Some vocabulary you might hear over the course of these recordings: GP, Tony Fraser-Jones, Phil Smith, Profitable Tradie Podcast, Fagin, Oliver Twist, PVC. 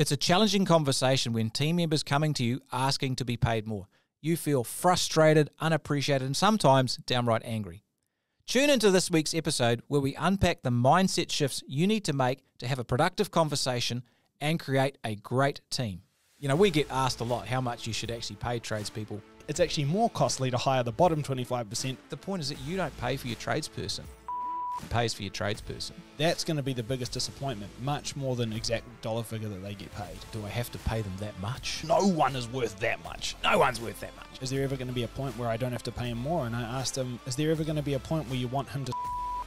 It's a challenging conversation when team members coming to you asking to be paid more. You feel frustrated, unappreciated, and sometimes downright angry. Tune into this week's episode where we unpack the mindset shifts you need to make to have a productive conversation and create a great team. You know, we get asked a lot how much you should actually pay tradespeople. It's actually more costly to hire the bottom 25%. The point is that you don't pay for your tradesperson. Pays for your tradesperson. That's going to be the biggest disappointment, much more than exact dollar figure that they get paid. Do I have to pay them that much? No one is worth that much. No one's worth that much. Is there ever going to be a point where I don't have to pay him more? And I asked him, is there ever going to be a point where you want him to...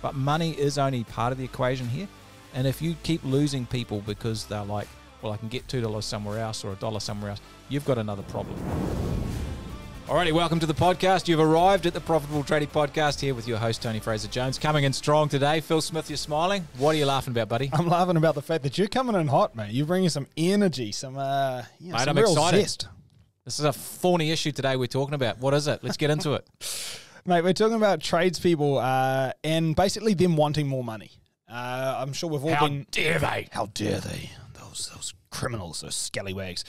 But money is only part of the equation here. And if you keep losing people because they're like, well, I can get $2 somewhere else or $1 somewhere else, you've got another problem. Alrighty, welcome to the podcast. You've arrived at the Profitable Tradie Podcast here with your host, Tony Fraser-Jones. Coming in strong today. Phil Smith, you're smiling. What are you laughing about, buddy? I'm laughing about the fact that you're coming in hot, mate. You're bringing some energy, some real zest. This is a thorny issue today we're talking about. What is it? Let's get into it. Mate, we're talking about tradespeople and basically them wanting more money. I'm sure we've all been... How dare they? Those criminals, those scallywags.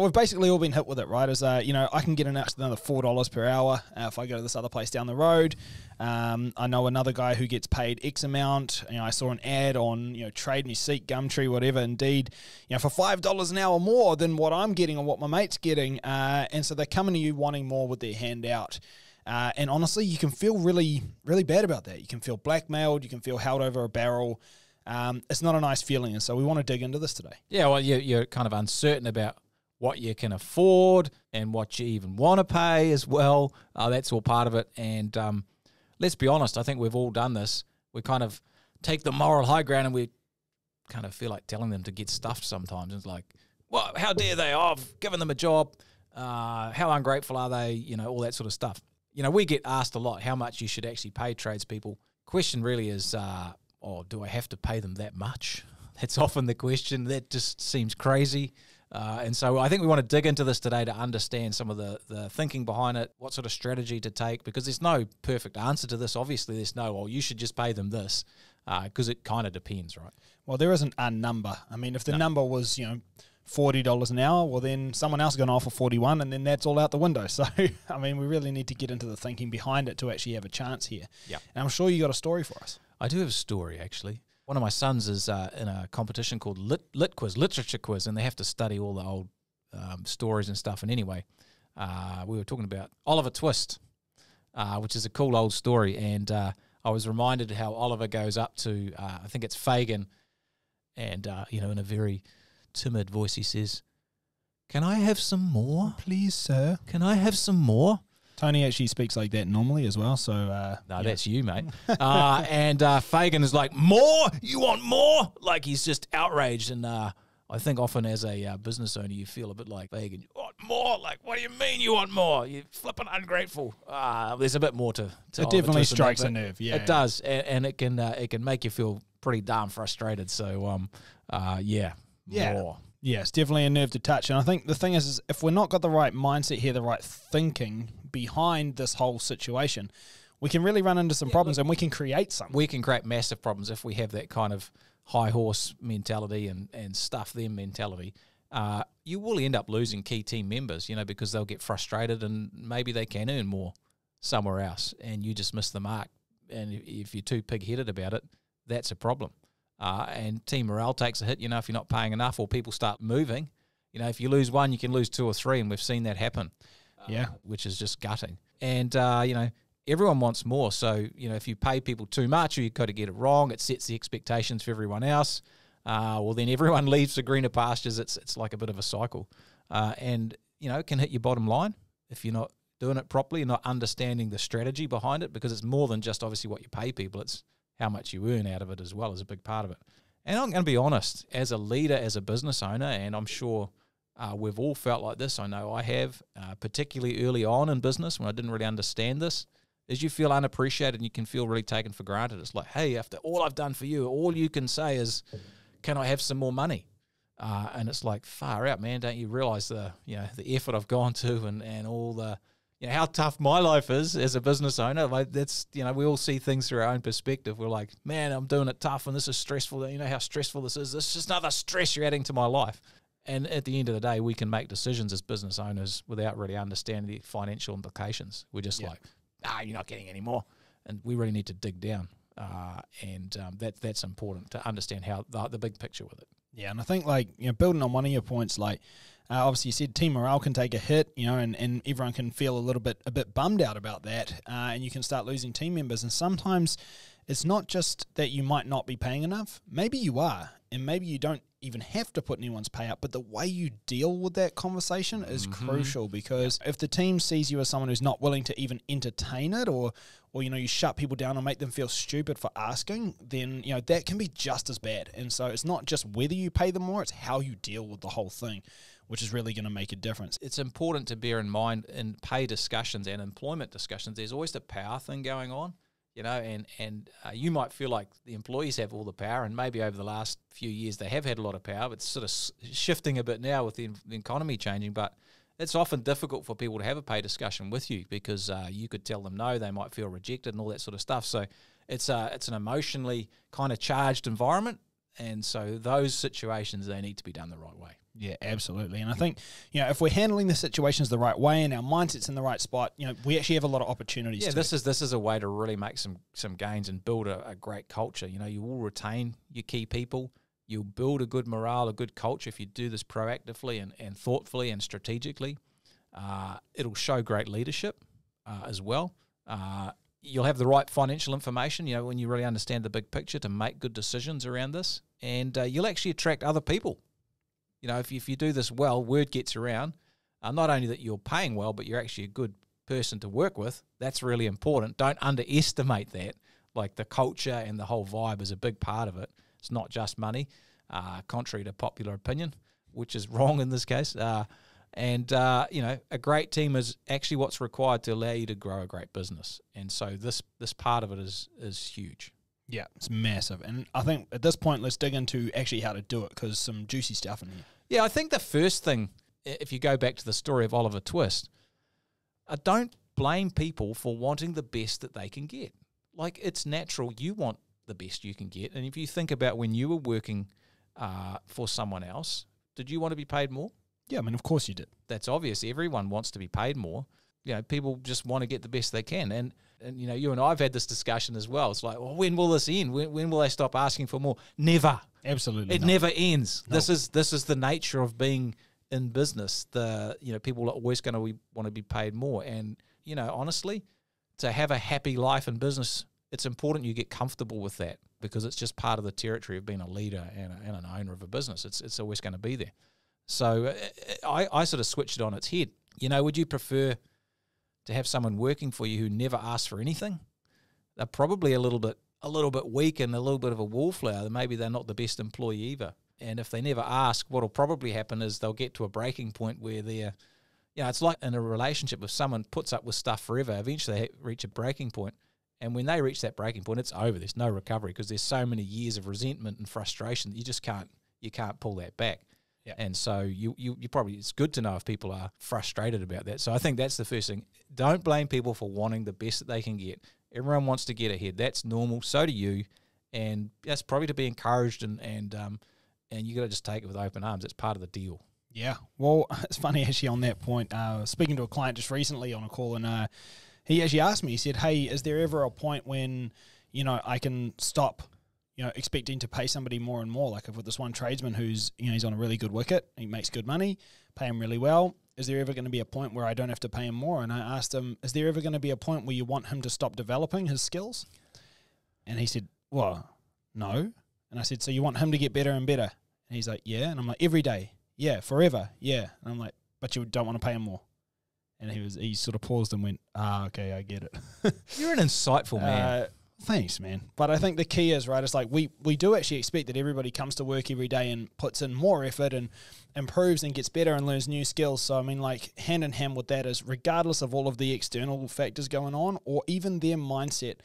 We've basically all been hit with it, right? As I can get another $4 per hour if I go to this other place down the road. I know another guy who gets paid X amount. You know, I saw an ad on Trade Me Seat, Gumtree, whatever. Indeed, for $5 an hour more than what I'm getting or what my mate's getting, and so they're coming to you wanting more with their hand out. And honestly, you can feel really, really bad about that. You can feel blackmailed. You can feel held over a barrel. It's not a nice feeling, and so we want to dig into this today. Yeah, well, you're kind of uncertain about what you can afford and what you even want to pay as well. That's all part of it, and let's be honest, I think we've all done this. We kind of take the moral high ground, and we kind of feel like telling them to get stuffed sometimes. It's like, well, how dare they? Oh, I've given them a job. How ungrateful are they? All that sort of stuff. We get asked a lot how much you should actually pay tradespeople. Question really is... do I have to pay them that much? That's often the question. That just seems crazy. And so I think we want to dig into this today to understand some of the thinking behind it, what sort of strategy to take, because there's no perfect answer to this. Obviously, there's no, you should just pay them this, because it kind of depends, right? Well, there isn't a number. I mean, if the number was, $40 an hour, well, then someone else is going to offer $41, and then that's all out the window. So, I mean, we really need to get into the thinking behind it to actually have a chance here. Yeah. And I'm sure you got a story for us. I do have a story, actually. One of my sons is in a competition called Literature Quiz, and they have to study all the old stories and stuff. And anyway, we were talking about Oliver Twist, which is a cool old story. And I was reminded how Oliver goes up to, I think it's Fagin, and, in a very timid voice, he says, "Can I have some more? Please, sir. Can I have some more?" Tony actually speaks like that normally as well, so... that's you, mate. And Fagin is like, "More? You want more?" Like, he's just outraged. And I think often as a business owner, you feel a bit like Fagin. You want more? Like, what do you mean you want more? You're flipping ungrateful. There's a bit more to it definitely strikes a nerve, yeah. It does, and it can make you feel pretty darn frustrated. So, more. Yeah, it's definitely a nerve to touch. And I think the thing is if we're not got the right mindset here, the right thinking behind this whole situation, we can really run into some problems, and we can create some. We can create massive problems if we have that kind of high horse mentality and stuff them mentality. You will end up losing key team members, because they'll get frustrated and maybe they can earn more somewhere else and you just miss the mark. And if you're too pig-headed about it, that's a problem. And team morale takes a hit, if you're not paying enough or people start moving. If you lose one, you can lose two or three, and we've seen that happen. Yeah. Which is just gutting. And, everyone wants more. So, if you pay people too much or you got to get it wrong, it sets the expectations for everyone else. Well, then everyone leaves the greener pastures. It's like a bit of a cycle. And it can hit your bottom line if you're not doing it properly and not understanding the strategy behind it, because it's more than just obviously what you pay people. It's how much you earn out of it as well is a big part of it. And I'm going to be honest, as a leader, as a business owner, and I'm sure we've all felt like this, I know I have, particularly early on in business when I didn't really understand this, is you feel unappreciated and you can feel really taken for granted. It's like, hey, after all I've done for you, all you can say is, can I have some more money? And it's like, far out, man, don't you realize the effort I've gone to and all the... how tough my life is as a business owner. Like that's, we all see things through our own perspective. We're like, man, I'm doing it tough and this is stressful. You know how stressful this is. This is just another stress you're adding to my life. And at the end of the day, we can make decisions as business owners without really understanding the financial implications. We're just like, ah, you're not getting any more. And we really need to dig down. That's important to understand how the big picture with it. Yeah, and I think, like, you know, building on one of your points, like, obviously you said team morale can take a hit, you know, and everyone can feel a bit bummed out about that, and you can start losing team members. And sometimes it's not just that you might not be paying enough. Maybe you are, and maybe you don't even have to put anyone's pay up, but the way you deal with that conversation is crucial, because if the team sees you as someone who's not willing to even entertain it, or you know, you shut people down or make them feel stupid for asking, then you know that can be just as bad. And so it's not just whether you pay them more, it's how you deal with the whole thing, which is really going to make a difference. It's important to bear in mind in pay discussions and employment discussions, there's always the power thing going on. You know, and you might feel like the employees have all the power, and maybe over the last few years they have had a lot of power, but it's sort of shifting a bit now with the economy changing. But it's often difficult for people to have a pay discussion with you, because you could tell them no, they might feel rejected and all that sort of stuff. So it's an emotionally kind of charged environment, and so those situations, they need to be done the right way. Yeah, absolutely. And I think, you know, if we're handling the situations the right way and our mindset's in the right spot, you know, we actually have a lot of opportunities. Yeah, this is a way to really make some gains and build a great culture. You know, you will retain your key people. You'll build a good morale, a good culture if you do this proactively and thoughtfully and strategically. It'll show great leadership as well. You'll have the right financial information, you know, when you really understand the big picture to make good decisions around this. And you'll actually attract other people. You know, if you do this well, word gets around, not only that you're paying well, but you're actually a good person to work with. That's really important. Don't underestimate that. Like, the culture and the whole vibe is a big part of it. It's not just money, contrary to popular opinion, which is wrong in this case. You know, a great team is actually what's required to allow you to grow a great business. And so this part of it is huge. Yeah, it's massive. And I think at this point, let's dig into actually how to do it, because some juicy stuff in here. Yeah, I think the first thing, if you go back to the story of Oliver Twist, I don't blame people for wanting the best that they can get. Like, it's natural, you want the best you can get. And if you think about when you were working for someone else, did you want to be paid more? Yeah, I mean, of course you did. That's obvious. Everyone wants to be paid more. You know, people just want to get the best they can. And you know, you and I have had this discussion as well. It's like, well, when will this end? When will they stop asking for more? Never. Absolutely. It never ends. No. This is the nature of being in business. You know, people are always going to want to be paid more. And, you know, honestly, to have a happy life in business, it's important you get comfortable with that, because it's just part of the territory of being a leader and an owner of a business. It's always going to be there. So I sort of switched it on its head. You know, would you prefer to have someone working for you who never asks for anything? They're probably a little bit weak and a little bit of a wallflower. Maybe they're not the best employee either. And if they never ask, what'll probably happen is they'll get to a breaking point where they're, you know, it's like in a relationship, if someone puts up with stuff forever, eventually they reach a breaking point. And when they reach that breaking point, it's over. There's no recovery, because there's so many years of resentment and frustration that you just can't pull that back. Yeah. And so you probably, it's good to know if people are frustrated about that. So I think that's the first thing. Don't blame people for wanting the best that they can get. Everyone wants to get ahead. That's normal. So do you. And that's probably to be encouraged, and you got to just take it with open arms. It's part of the deal. Yeah. Well, it's funny actually on that point. Speaking to a client just recently on a call, and he actually asked me, he said, hey, is there ever a point when, you know, I can stop, you know, expecting to pay somebody more and more? Like, I've got this one tradesman who's, you know, he's on a really good wicket, he makes good money, pay him really well. Is there ever going to be a point where I don't have to pay him more? And I asked him, is there ever going to be a point where you want him to stop developing his skills? And he said, well, no. And I said, so you want him to get better and better? And he's like, yeah. And I'm like, every day? Yeah. Forever? Yeah. And I'm like, but you don't want to pay him more? And he sort of paused and went, ah, okay, I get it. You're an insightful man. Thanks, man. But I think the key is, right, it's like we do actually expect that everybody comes to work every day and puts in more effort and improves and gets better and learns new skills. So, I mean, like, hand in hand with that is, regardless of all of the external factors going on, or even their mindset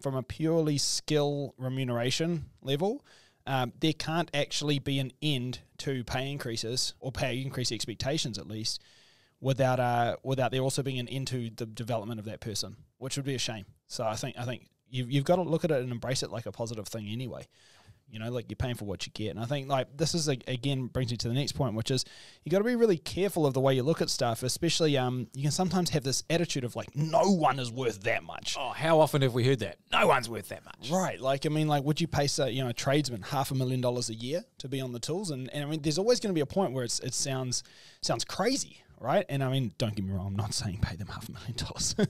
from a purely skill remuneration level, there can't actually be an end to pay increases, or pay increase expectations at least, without there also being an end to the development of that person, which would be a shame. So I think you've got to look at it and embrace it like a positive thing anyway. You know, like you're paying for what you get. And I think like this is, again, brings me to the next point, which is you got to be really careful of the way you look at stuff, especially you can sometimes have this attitude of like, no one is worth that much. Oh, how often have we heard that? No one's worth that much. Right. Like, I mean, like would you pay, say, you know, a tradesman $500,000 a year to be on the tools? And I mean, there's always going to be a point where it's, it sounds crazy, right? And I mean, don't get me wrong, I'm not saying pay them $500,000.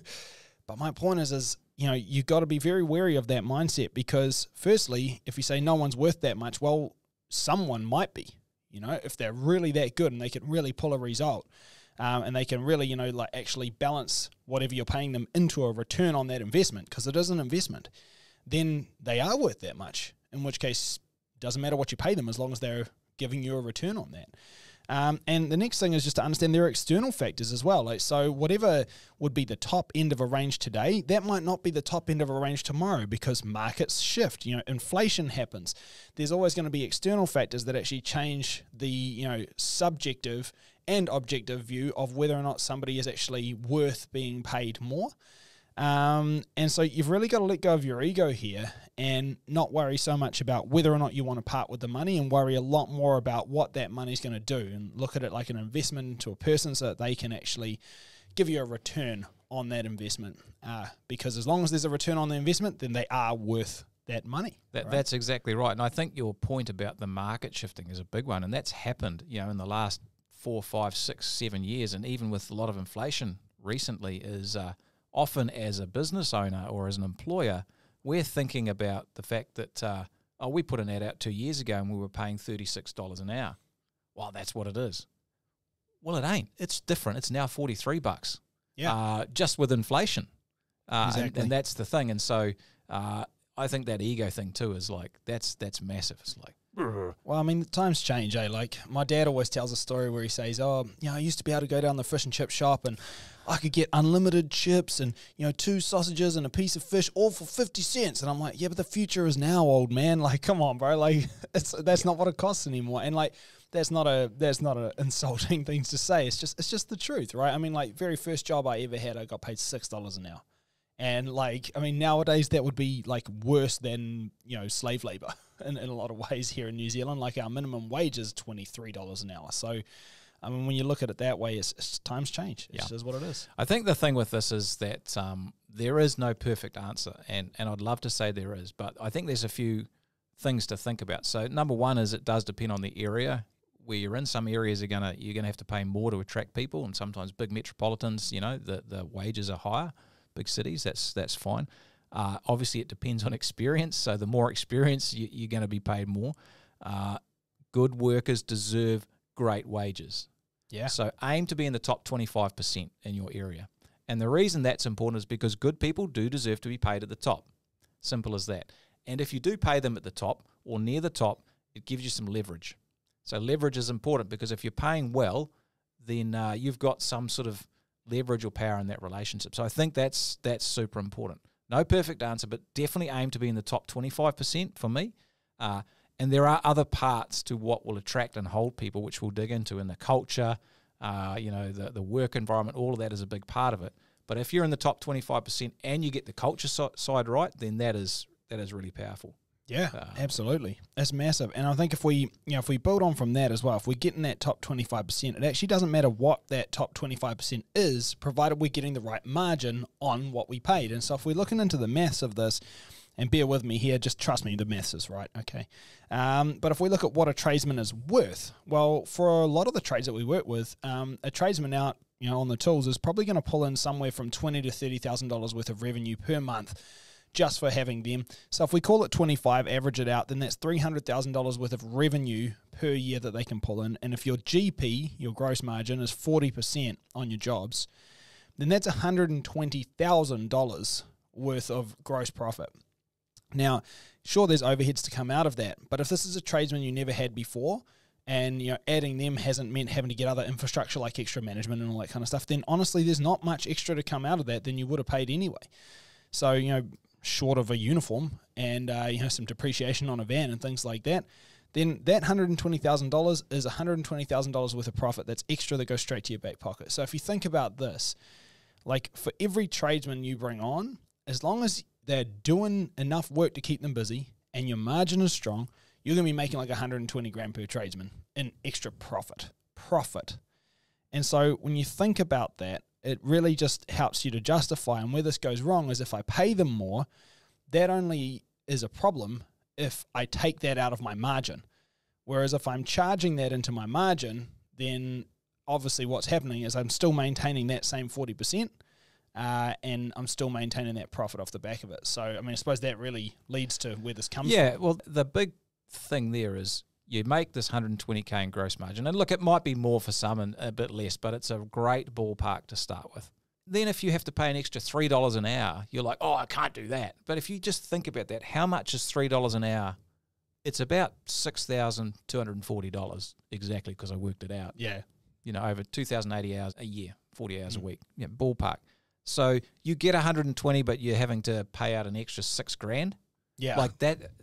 But my point is you know, you got to be very wary of that mindset because, firstly, if you say no one's worth that much, well, someone might be, you know, if they're really that good and they can really pull a result and they can really, you know, like actually balance whatever you're paying them into a return on that investment because it is an investment, then they are worth that much, in which case it doesn't matter what you pay them as long as they're giving you a return on that. And the next thing is just to understand there are external factors as well. Like, so whatever would be the top end of a range today, that might not be the top end of a range tomorrow because markets shift, you know, inflation happens. There's always going to be external factors that actually change the, you know, subjective and objective view of whether or not somebody is actually worth being paid more. And so you've really got to let go of your ego here and not worry so much about whether or not you want to part with the money and worry a lot more about what that money's going to do and look at it like an investment to a person so that they can actually give you a return on that investment. Because as long as there's a return on the investment, then they are worth that money. That's exactly right. And I think your point about the market shifting is a big one. And that's happened, you know, in the last 4, 5, 6, 7 years. And even with a lot of inflation recently is, often as a business owner or as an employer, we're thinking about the fact that, oh, we put an ad out 2 years ago and we were paying $36 an hour. Well, that's what it is. Well, it ain't. It's different. It's now $43, yeah. Just with inflation. Exactly. And that's the thing. And so I think that ego thing too is like, that's massive. It's like, well, I mean, times change, eh? Like, my dad always tells a story where he says, oh, you know, I used to be able to go down the fish and chip shop and I could get unlimited chips and, you know, 2 sausages and a piece of fish all for 50 cents. And I'm like, yeah, but the future is now, old man. Like, come on, bro. Like, that's not what it costs anymore. And, like, that's not an insulting thing to say. It's just the truth, right? I mean, like, very first job I ever had, I got paid $6 an hour. And, like, I mean, nowadays that would be, like, worse than, you know, slave labor in a lot of ways here in New Zealand. Like, our minimum wage is $23 an hour. So, I mean, when you look at it that way, it's times change. It's just what it is. I think the thing with this is that there is no perfect answer. And I'd love to say there is, but I think there's a few things to think about. So, number one is it does depend on the area where you're in. Some areas you're going to have to pay more to attract people. And sometimes big metropolitans, you know, the wages are higher. Big cities, that's fine. Obviously, it depends on experience. So the more experience, you're going to be paid more. Good workers deserve great wages. Yeah. So aim to be in the top 25% in your area. And the reason that's important is because good people do deserve to be paid at the top. Simple as that. And if you do pay them at the top or near the top, it gives you some leverage. So leverage is important because if you're paying well, then you've got some sort of leverage or power in that relationship. So I think that's super important. No perfect answer, but definitely aim to be in the top 25% for me. And there are other parts to what will attract and hold people, which we'll dig into in the culture, you know, the work environment, all of that is a big part of it. But if you're in the top 25% and you get the culture side right, then that is really powerful. Yeah, absolutely. That's massive. And I think if we, you know, if we build on from that as well, if we get in that top 25%, it actually doesn't matter what that top 25% is, provided we're getting the right margin on what we paid. And so if we're looking into the maths of this, and bear with me here, just trust me, the maths is right, okay? But if we look at what a tradesman is worth, well, for a lot of the trades that we work with, a tradesman out, you know, on the tools is probably going to pull in somewhere from $20,000 to $30,000 worth of revenue per month, just for having them. So if we call it 25, average it out, then that's $300,000 worth of revenue per year that they can pull in. And if your GP, your gross margin, is 40% on your jobs, then that's $120,000 worth of gross profit. Now, sure, there's overheads to come out of that, but if this is a tradesman you never had before, and you know, adding them hasn't meant having to get other infrastructure like extra management and all that kind of stuff, then honestly, there's not much extra to come out of that than you would have paid anyway. So, you know, short of a uniform and, you know, some depreciation on a van and things like that, then that $120,000 is $120,000 worth of profit that's extra that goes straight to your back pocket. So if you think about this, like for every tradesman you bring on, as long as they're doing enough work to keep them busy and your margin is strong, you're going to be making like 120 grand per tradesman in extra profit. And so when you think about that, it really just helps you to justify. And where this goes wrong is if I pay them more, that only is a problem if I take that out of my margin. Whereas if I'm charging that into my margin, then obviously what's happening is I'm still maintaining that same 40%, and I'm still maintaining that profit off the back of it. So, I mean, I suppose that really leads to where this comes from. Yeah, well, the big thing there is you make this 120K in gross margin. And look, it might be more for some and a bit less, but it's a great ballpark to start with. Then if you have to pay an extra $3 an hour, you're like, oh, I can't do that. But if you just think about that, how much is $3 an hour? It's about $6,240 exactly, because I worked it out. Yeah. You know, over 2,080 hours a year, 40 hours a week, yeah, ballpark. So you get 120, but you're having to pay out an extra $6,000. Yeah. Like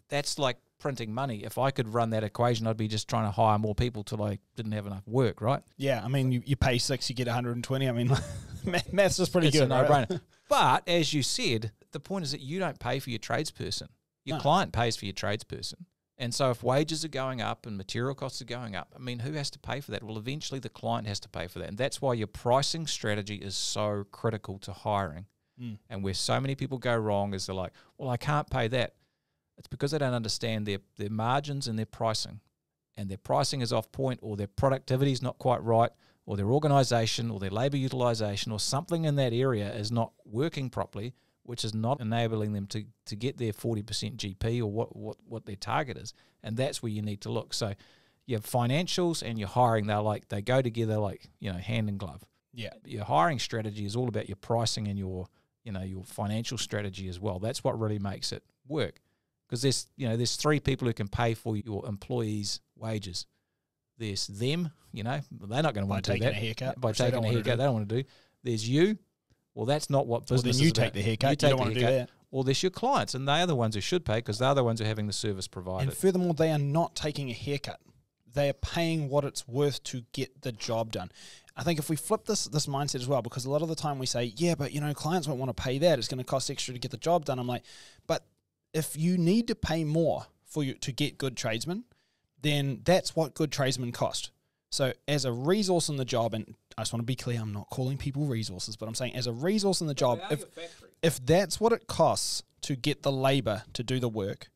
that's like printing money. If I could run that equation, I'd be just trying to hire more people till I didn't have enough work, right? Yeah. I mean, you pay $6,000, you get 120. I mean, maths is pretty good. It's a no-brainer. Right? But as you said, the point is that you don't pay for your tradesperson. Your client pays for your tradesperson. And so if wages are going up and material costs are going up, I mean, who has to pay for that? Well, eventually the client has to pay for that. And that's why your pricing strategy is so critical to hiring. Mm. And where so many people go wrong is they're like, well, I can't pay that. It's because they don't understand their margins and their pricing. And their pricing is off point, or their productivity is not quite right, or their organisation or their labour utilisation or something in that area is not working properly, which is not enabling them to get their 40% GP or what their target is. And that's where you need to look. So you have financials and your hiring. They go together like, you know, hand in glove. Yeah. Your hiring strategy is all about your pricing and your, you know, your financial strategy as well. That's what really makes it work. Because there's, you know, there's three people who can pay for your employees' wages. There's them, you know, they're not going to want to do that. By taking a haircut. By taking a haircut, they don't want to do. There's you. Well, that's not what business is. Well, then you take the haircut. You don't want to do that. Well, there's your clients, and they are the ones who should pay because they're the ones who are having the service provided. And furthermore, they are not taking a haircut. They are paying what it's worth to get the job done. I think if we flip this mindset as well, because a lot of the time we say, yeah, but, you know, clients won't want to pay that. It's going to cost extra to get the job done. I'm like, but if you need to pay more for you to get good tradesmen, then that's what good tradesmen cost. So as a resource in the job, and I just want to be clear, I'm not calling people resources, but I'm saying as a resource in the job, if that's what it costs to get the labour to do the work,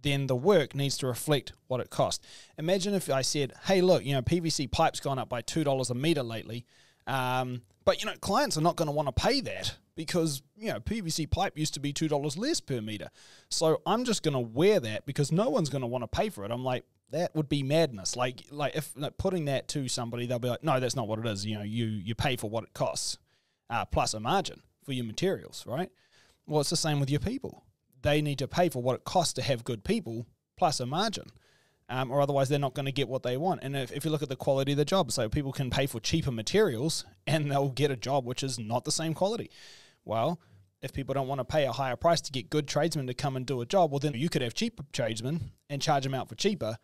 then the work needs to reflect what it costs. Imagine if I said, hey, look, you know, PVC pipe's gone up by $2 a metre lately, but, you know, clients are not going to want to pay that because, you know, PVC pipe used to be $2 less per metre. So I'm just going to wear that because no one's going to want to pay for it. I'm like, that would be madness. Like if like putting that to somebody, they'll be like, no, that's not what it is. You know, you pay for what it costs, plus a margin for your materials, right? Well, it's the same with your people. They need to pay for what it costs to have good people, plus a margin, or otherwise they're not going to get what they want. And if you look at the quality of the job, so people can pay for cheaper materials and they'll get a job which is not the same quality. Well, if people don't want to pay a higher price to get good tradesmen to come and do a job, well, then you could have cheaper tradesmen and charge them out for cheaper,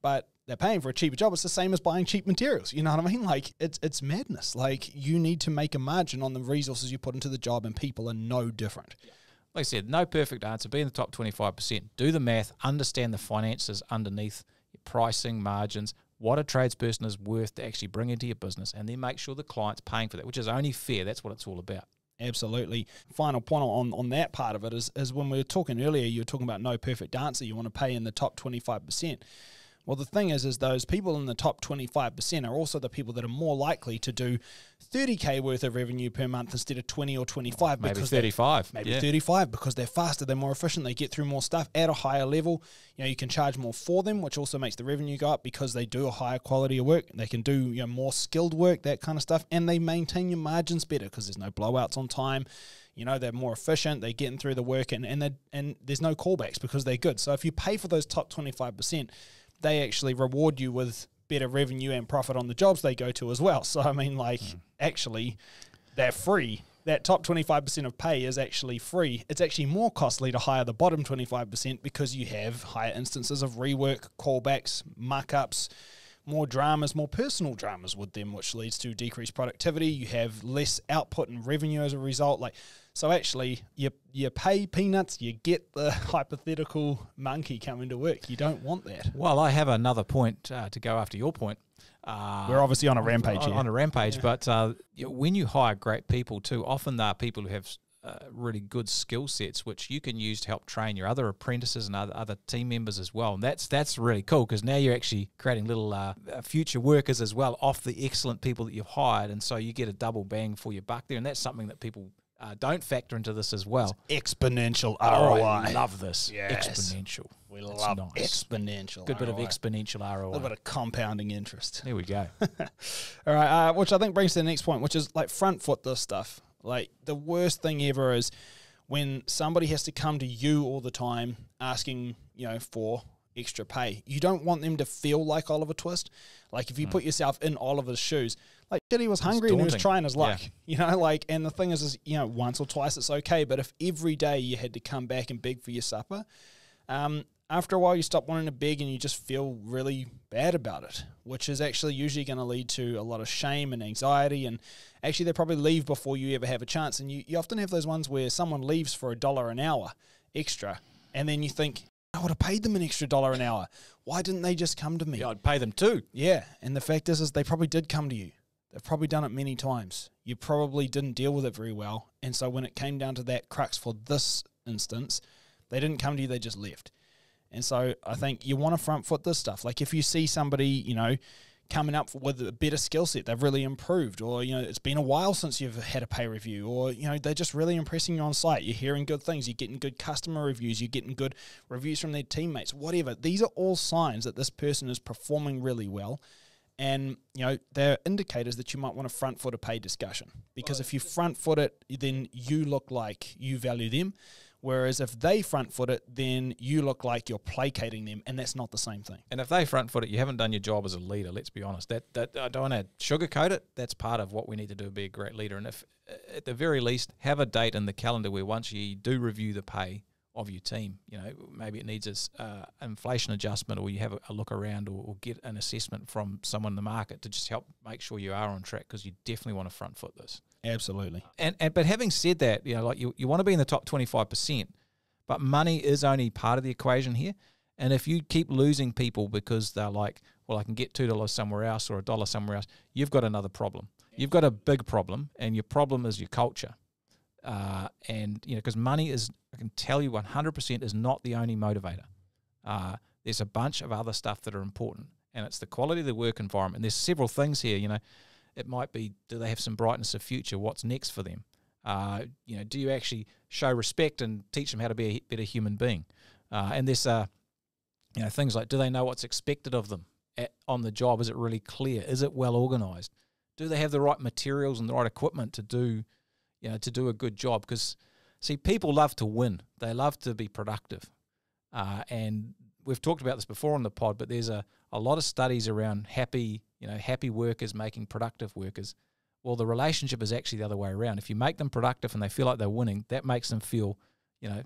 but they're paying for a cheaper job. It's the same as buying cheap materials. You know what I mean? Like, it's madness. Like, you need to make a margin on the resources you put into the job, and people are no different. Like I said, no perfect answer. Be in the top 25%. Do the math. Understand the finances underneath, your pricing, margins, what a tradesperson is worth to actually bring into your business, and then make sure the client's paying for that, which is only fair. That's what it's all about. Absolutely. Final point on that part of it is when we were talking earlier, you were talking about no perfect answer. You want to pay in the top 25%. Well, the thing is those people in the top 25% are also the people that are more likely to do 30K worth of revenue per month instead of 20 or 25. Maybe 35. Maybe 35 because they're faster, they're more efficient, they get through more stuff at a higher level. You know, you can charge more for them, which also makes the revenue go up because they do a higher quality of work. They can do, you know, more skilled work, that kind of stuff, and they maintain your margins better because there's no blowouts on time. You know, they're more efficient, they're getting through the work, and there's no callbacks because they're good. So if you pay for those top 25%, they actually reward you with better revenue and profit on the jobs they go to as well. So, I mean, like, actually, they're free. That top 25% of pay is actually free. It's actually more costly to hire the bottom 25% because you have higher instances of rework, callbacks, muck-ups, more dramas, more personal dramas with them, which leads to decreased productivity. You have less output and revenue as a result. Like, so actually, you pay peanuts, you get the hypothetical monkey coming to work. You don't want that. Well, I have another point to go after your point. We're obviously on a rampage here. On a rampage, yeah. But when you hire great people too, often there are people who have really good skill sets which you can use to help train your other apprentices and other team members as well, and that's really cool, because now you're actually creating little future workers as well off the excellent people that you've hired, and so you get a double bang for your buck there, and that's something that people don't factor into this as well. It's exponential ROI. I love this. Yes. Exponential. We love exponential. Good ROI. Bit of exponential ROI. A little bit of compounding interest. There we go. All right, which I think brings to the next point, which is like front foot this stuff. Like, the worst thing ever is when somebody has to come to you all the time asking, for extra pay. You don't want them to feel like Oliver Twist. Like, if you put yourself in Oliver's shoes, like, shit, he was hungry and he was trying his luck. Yeah. And the thing is, once or twice it's okay, but if every day you had to come back and beg for your supper, after a while you stop wanting to beg and you just feel really bad about it, which is actually usually going to lead to a lot of shame and anxiety, and actually they probably leave before you ever have a chance. And you often have those ones where someone leaves for $1 an hour extra, and then you think, I would have paid them an extra $1 an hour. Why didn't they just come to me? Yeah, I'd pay them too. Yeah, and the fact is they probably did come to you. They've probably done it many times. You probably didn't deal with it very well, and so when it came down to that crux for this instance, they didn't come to you, they just left. And so I think you want to front foot this stuff. Like, if you see somebody, coming up with a better skill set, they've really improved, or, it's been a while since you've had a pay review, or, they're just really impressing you on site. You're hearing good things. You're getting good customer reviews. You're getting good reviews from their teammates, whatever. These are all signs that this person is performing really well. And, they're indicators that you might want to front foot a pay discussion, because if you front foot it, then you look like you value them. Whereas if they front foot it, then you look like you're placating them, and that's not the same thing. And if they front foot it, you haven't done your job as a leader, let's be honest. That I don't want to sugarcoat it. That's part of what we need to do to be a great leader. And if, at the very least, have a date in the calendar where once you do review the pay of your team, maybe it needs an inflation adjustment, or you have a look around, or get an assessment from someone in the market to just help make sure you are on track, because you definitely want to front foot this. Absolutely. But having said that, you want to be in the top 25%, but money is only part of the equation here. And if you keep losing people because they're like, well, I can get $2 somewhere else or $1 somewhere else, you've got another problem. You've got a big problem, and your problem is your culture. Because money is, I can tell you 100%, is not the only motivator. There's a bunch of other stuff that are important, and it's the quality of the work environment. And there's several things here, It might be, do they have some brightness of future? What's next for them? Do you actually show respect and teach them how to be a better human being? And there's, things like, do they know what's expected of them on the job? Is it really clear? Is it well organized? Do they have the right materials and the right equipment to do, a good job? Because, see, people love to win. They love to be productive. And we've talked about this before on the pod, but there's a lot of studies around happy workers making productive workers. Well, the relationship is actually the other way around. If you make them productive and they feel like they're winning, that makes them feel,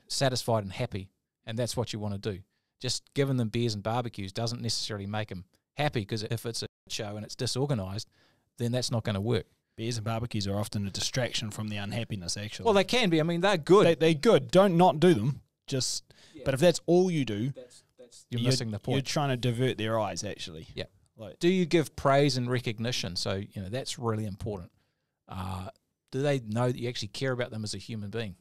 satisfied and happy. And that's what you want to do. Just giving them beers and barbecues doesn't necessarily make them happy, because if it's a show and it's disorganized, then that's not going to work. Beers and barbecues are often a distraction from the unhappiness, actually. Well, they can be. I mean, they're good. They're good. Don't not do them. Just, yeah. But if that's all you do, you're missing the point. You're trying to divert their eyes, actually. Yeah. Do you give praise and recognition? So, that's really important. Do they know that you actually care about them as a human being?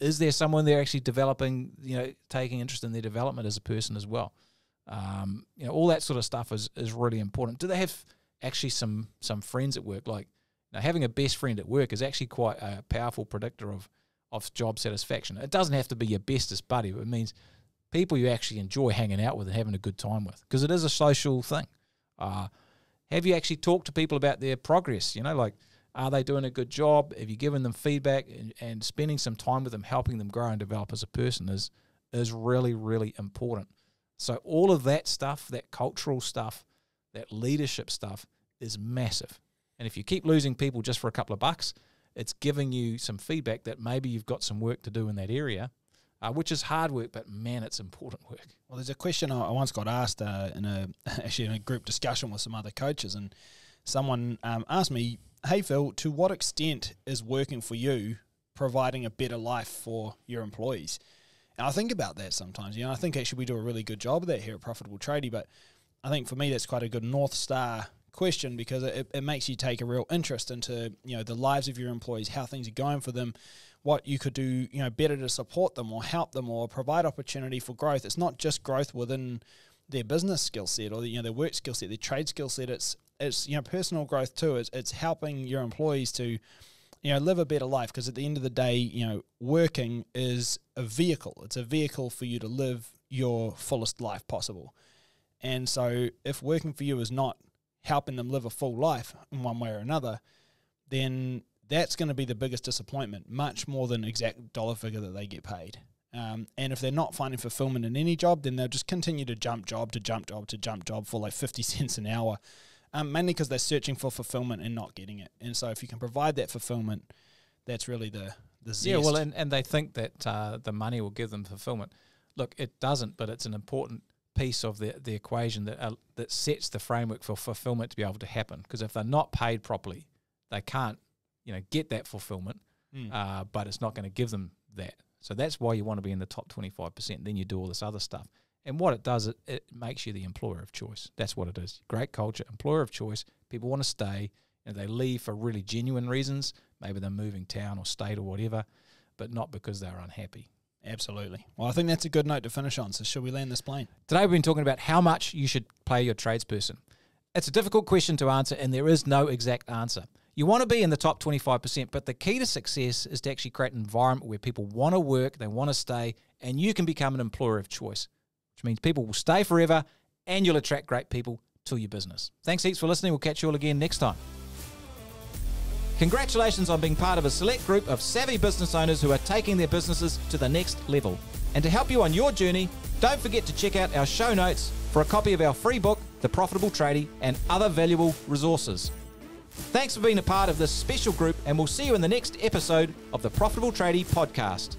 Is there someone they're actually developing, taking interest in their development as a person as well? All that sort of stuff is really important. Do they have actually some friends at work? Like, having a best friend at work is actually quite a powerful predictor of job satisfaction. It doesn't have to be your bestest buddy, but it means people you actually enjoy hanging out with and having a good time with, because it is a social thing. Have you actually talked to people about their progress? Are they doing a good job? Have you given them feedback? And spending some time with them, helping them grow and develop as a person is really, really important. So all of that stuff, that cultural stuff, that leadership stuff, is massive. And if you keep losing people just for a couple of bucks, it's giving you some feedback that maybe you've got some work to do in that area. which is hard work, but man, it's important work. Well, there's a question I once got asked in a group discussion with some other coaches, and someone asked me, "Hey Phil, to what extent is working for you providing a better life for your employees?" And I think about that sometimes. You know, I think actually we do a really good job of that here at Profitable Tradie, but I think for me that's quite a good North Star question, because it makes you take a real interest into, you know, the lives of your employees, how things are going for them, what you could do, you know, better to support them or help them or provide opportunity for growth. It's not just growth within their business skill set or, you know, their work skill set, their trade skill set. It's you know, personal growth too. It's helping your employees to, you know, live a better life, because at the end of the day, you know, working is a vehicle. It's a vehicle for you to live your fullest life possible. And so if working for you is not helping them live a full life in one way or another, then that's going to be the biggest disappointment, much more than exact dollar figure that they get paid. And if they're not finding fulfillment in any job, then they'll just continue to jump job to jump job to jump job for like 50 cents an hour, mainly because they're searching for fulfillment and not getting it. And so if you can provide that fulfillment, that's really the zest. Yeah, well, and they think that the money will give them fulfillment. Look, it doesn't, but it's an important piece of the equation that sets the framework for fulfillment to be able to happen. Because if they're not paid properly, they can't, you know, get that fulfillment, but it's not going to give them that. So that's why you want to be in the top 25%. Then you do all this other stuff. And what it does, it makes you the employer of choice. That's what it is. Great culture, employer of choice. People want to stay, and they leave for really genuine reasons. Maybe they're moving town or state or whatever, but not because they're unhappy. Absolutely. Well, I think that's a good note to finish on. So should we land this plane? Today we've been talking about how much you should pay your tradesperson. It's a difficult question to answer, and there is no exact answer. You want to be in the top 25%, but the key to success is to actually create an environment where people want to work, they want to stay, and you can become an employer of choice, which means people will stay forever and you'll attract great people to your business. Thanks heaps for listening. We'll catch you all again next time. Congratulations on being part of a select group of savvy business owners who are taking their businesses to the next level. And to help you on your journey, don't forget to check out our show notes for a copy of our free book, The Profitable Tradie, and other valuable resources. Thanks for being a part of this special group, and we'll see you in the next episode of the Profitable Tradie Podcast.